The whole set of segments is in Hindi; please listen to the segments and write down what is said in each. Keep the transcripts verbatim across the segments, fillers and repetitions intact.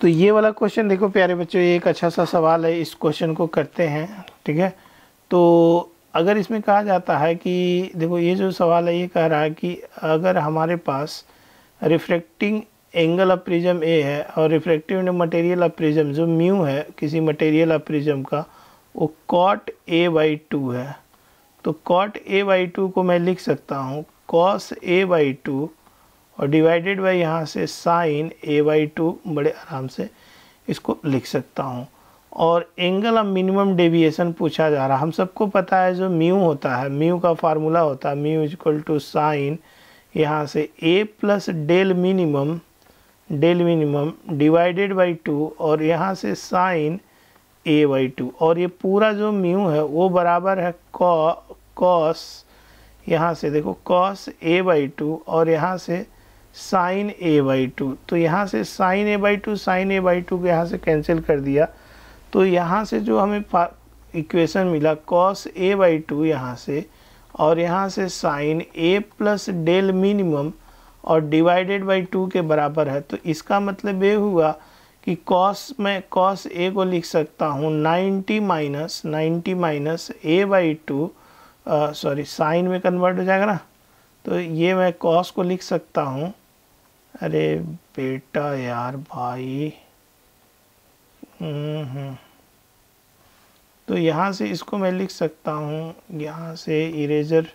तो ये वाला क्वेश्चन देखो प्यारे बच्चों, ये एक अच्छा सा सवाल है, इस क्वेश्चन को करते हैं। ठीक है, तो अगर इसमें कहा जाता है कि देखो ये जो सवाल है ये कह रहा है कि अगर हमारे पास refracting angle of prism A है और रिफ्रैक्टिव मटेरियल ऑफ प्रिज्म जो म्यू है किसी मटेरियल ऑफ प्रिज्म का वो कॉट ए बाई टू है, तो कॉट ए बाई टू को मैं लिख सकता हूँ कॉस ए बाई टू और डिवाइडेड बाई यहाँ से साइन ए बाई टू, बड़े आराम से इसको लिख सकता हूँ। और एंगल ऑफ मिनिमम डेविएशन पूछा जा रहा है, हम सबको पता है जो म्यू होता है, म्यू का फार्मूला होता है म्यू इक्वल टू साइन यहाँ से A plus del minimum del minimum divided by two और यहाँ से साइन ए बाई टू, और ये पूरा जो म्यू है वो बराबर है कॉस यहाँ से देखो कॉस ए बाई टू और यहाँ से साइन ए बाई टू। तो यहाँ से sine A by two sine A by two को यहाँ से कैंसिल कर दिया, तो यहाँ से जो हमें इक्वेशन मिला कॉस ए बाई टू यहाँ से और यहाँ से sine A plus del minimum और डिवाइडेड बाई टू के बराबर है। तो इसका मतलब ये हुआ कि कॉस में कॉस ए को लिख सकता हूँ ninety minus ninety minus A by two, sorry sine में कन्वर्ट हो जाएगा ना, तो ये मैं कॉस को लिख सकता हूँ, अरे बेटा यार भाई, तो यहाँ से इसको मैं लिख सकता हूँ, यहाँ से इरेजर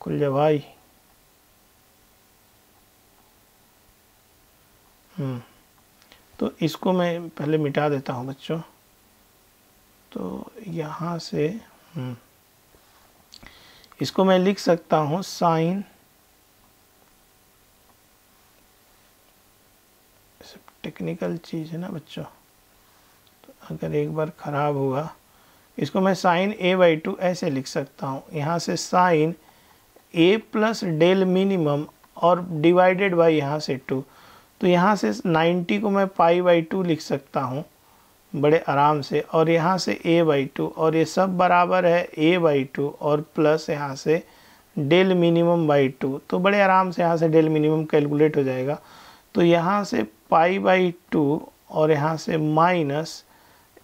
खुल जा भाई, हम्म तो इसको मैं पहले मिटा देता हूँ बच्चों। तो यहाँ से हम्म इसको मैं लिख सकता हूँ साइन, टेक्निकल चीज़ है ना बच्चों, तो अगर एक बार ख़राब हुआ इसको मैं साइन ए बाई टू ऐसे लिख सकता हूँ, यहाँ से sine A plus del minimum और डिवाइडेड बाई यहाँ से टू, तो यहाँ से नाइन्टी को मैं पाई बाई टू लिख सकता हूँ बड़े आराम से, और यहाँ से a बाई टू और ये सब बराबर है a बाई टू और प्लस यहाँ से डेल मिनिमम बाई टू, तो बड़े आराम से यहाँ से डेल मिनिमम कैलकुलेट हो जाएगा। तो यहाँ से पाई बाई टू और यहाँ से माइनस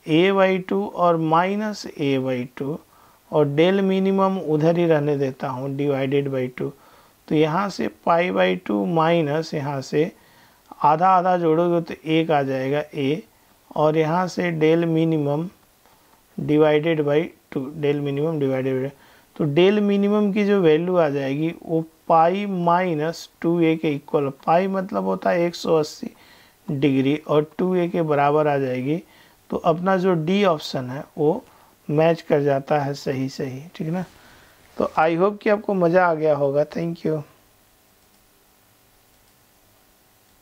a बाई टू और माइनस a बाई टू और डेल मिनिमम उधर ही रहने देता हूँ डिवाइडेड बाई टू, तो यहाँ से पाई बाई टू माइनस यहाँ से आधा आधा जोड़ोगे तो एक आ जाएगा a और यहाँ से del minimum divided by two del minimum divided by, तो डेल मिनिमम की जो वैल्यू आ जाएगी वो पाई माइनस टू ए के इक्वल, पाई मतलब होता है एक सौ अस्सी डिग्री और टू ए के बराबर आ जाएगी। तो अपना जो डी ऑप्शन है वो मैच कर जाता है सही सही, ठीक है ना। तो आई होप कि आपको मज़ा आ गया होगा, थैंक यू।